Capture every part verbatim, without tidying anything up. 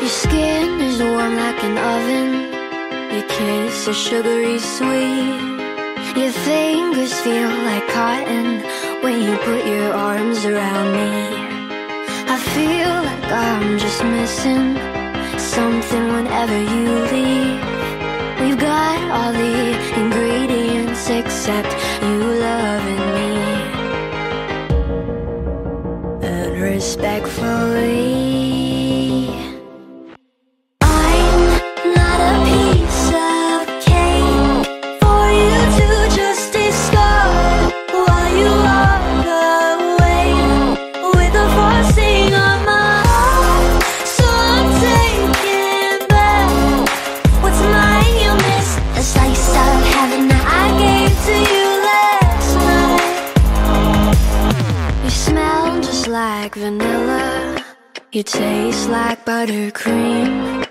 Your skin is warm like an oven. Your kiss is sugary sweet. Your fingers feel like cotton when you put your arms around me. I feel like I'm just missing something whenever you leave. We've got all the ingredients except you loving me. And respectfully, like vanilla, you taste like buttercream.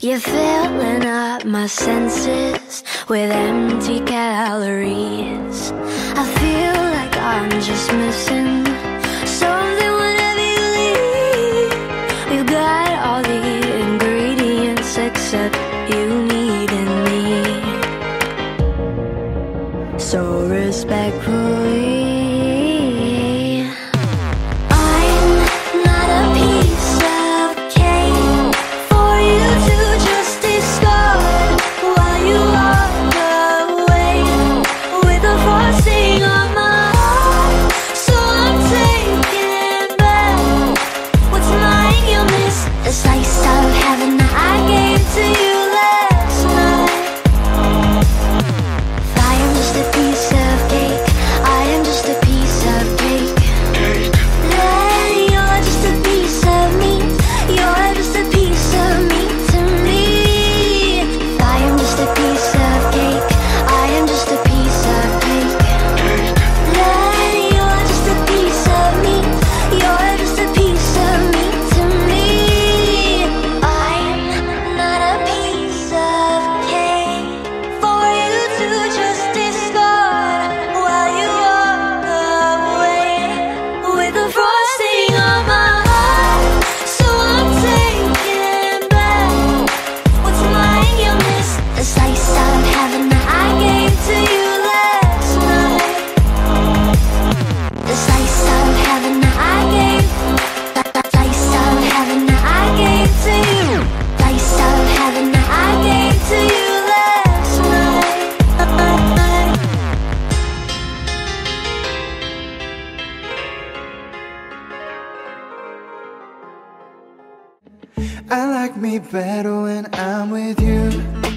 You're filling up my senses with empty calories. I feel like I'm just missing something whenever you leave. We've got all the ingredients except you needing me. So respectfully, I like me better when I'm with you.